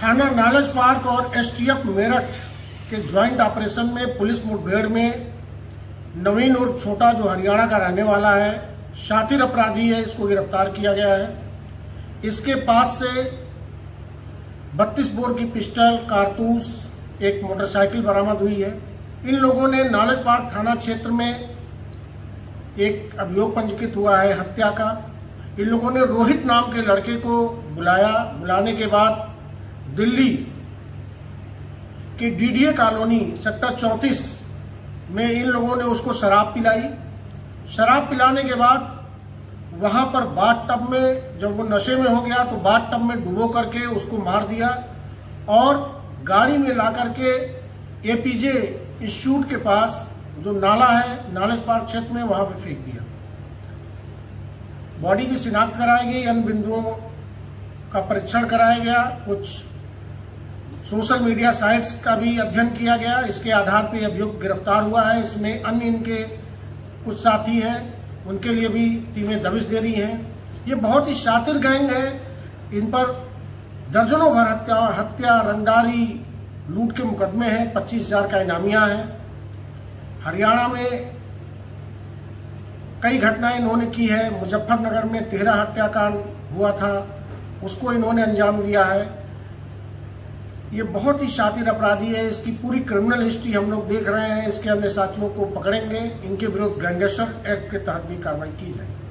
थाना नालेश पार्क और एसटीएफ मेरठ के ज्वाइंट ऑपरेशन में पुलिस मुठभेड़ में नवीन और छोटा, जो हरियाणा का रहने वाला है, शातिर अपराधी है, इसको गिरफ्तार किया गया है। इसके पास से 32 बोर की पिस्टल, कारतूस, एक मोटरसाइकिल बरामद हुई है। इन लोगों ने नालेश पार्क थाना क्षेत्र में एक अभियोग पंजीकृत हुआ है हत्या का। इन लोगों ने रोहित नाम के लड़के को बुलाने के बाद दिल्ली के डीडीए कॉलोनी सेक्टर 34 में इन लोगों ने उसको शराब पिलाई। शराब पिलाने के बाद वहां पर बाथटब में, जब वो नशे में हो गया तो बाथटब में डुबो करके उसको मार दिया और गाड़ी में ला करके एपीजे इंस्टीट्यूट के पास जो नाला है नालेश पार्क क्षेत्र में, वहां पे फेंक दिया। बॉडी की शिनाख्त कराई गई, अन्य बिंदुओं का परीक्षण कराया गया, कुछ सोशल मीडिया साइट्स का भी अध्ययन किया गया। इसके आधार पर अभियुक्त गिरफ्तार हुआ है। इसमें अन्य इनके कुछ साथी हैं, उनके लिए भी टीमें दबिश दे रही हैं। ये बहुत ही शातिर गैंग है। इन पर दर्जनों भर हत्या, रंगदारी, लूट के मुकदमे हैं। 25,000 का इनामिया है। हरियाणा में कई घटनाएं इन्होंने की है। मुजफ्फरनगर में 13 हत्याकांड हुआ था, उसको इन्होंने अंजाम दिया है। ये बहुत ही शातिर अपराधी है। इसकी पूरी क्रिमिनल हिस्ट्री हम लोग देख रहे हैं। इसके अपने साथियों को पकड़ेंगे, इनके विरुद्ध गैंगस्टर एक्ट के तहत भी कार्रवाई की जाएगी।